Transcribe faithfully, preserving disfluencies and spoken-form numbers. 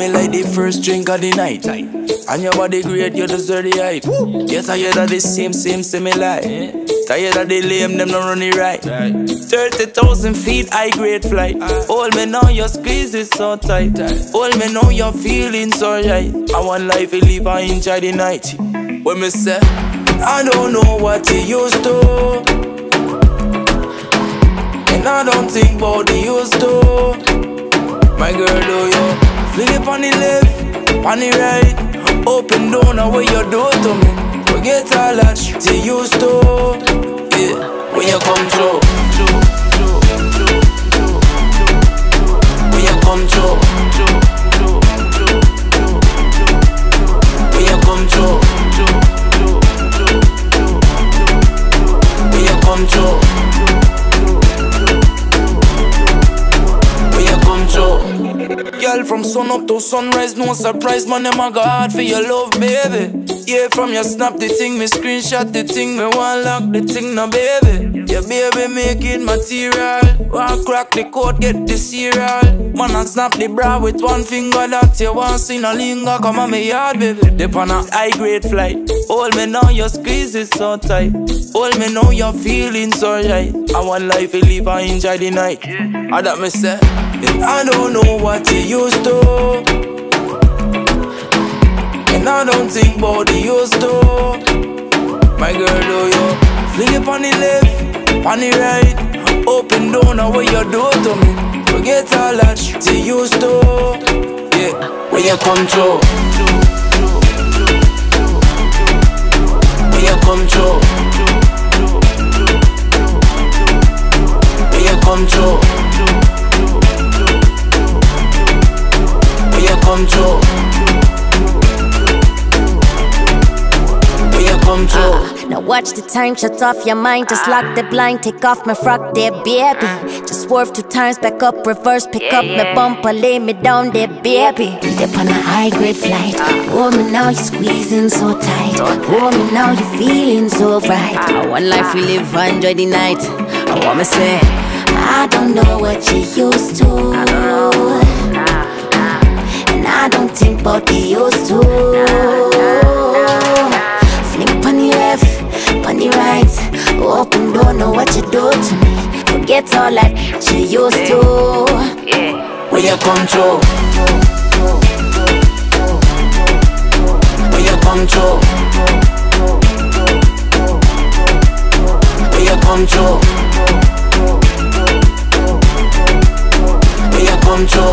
me like the first drink of the night. And your body great, you deserve the hype. You're tired of the same, same, similar. Tired of the lame, them don't run it right. thirty thousand feet, high grade flight. Hold me now, your squeeze is so tight. Hold me now, your feelings so right. I want life, you live, I enjoy the night. When me say, I don't know what you used to, and I don't think about the used to. My girl, do you flip on the left, on the right, open door now what you do to me. Forget all that you used to, yeah, when you come through, when you come through, when you come through. When you come through, girl, from sun up to sunrise, no surprise, man, them a go hard for your love, baby. Yeah, from your snap, the thing, me screenshot, the thing, me one lock, the thing, no, baby. Yeah, baby, make it material. One crack the code, get the cereal. Man, I snap the bra with one finger, that you want see no linger, come on me yard, baby. Dip on a high grade flight. Hold me now, your squeeze is so tight. Hold me now, your feelings so right. I want life, you live, I enjoy the night. I that me say, I don't know what you used to. I don't think about the used to. My girl, do you flip on the left, on the right, open door now what you do to me. Forget all that you used to, yeah, when you come through, when you come through, when you come through, when you come through. Uh, now watch the time, shut off your mind. Just lock the blind, take off my frock there, baby. Just swerve two times, back up, reverse, pick up my bumper, lay me down there, baby. Dip on a high-grade flight. Hold me now, you're squeezing so tight. Hold me now, you're feeling so right. I want life we live, enjoy the night. I want me say, I don't know what you used to, and I don't think about the used to. Funny right, open door, know what you do to me. Forget all that you used to. When you come through, when you come through, when you come through, when you come through.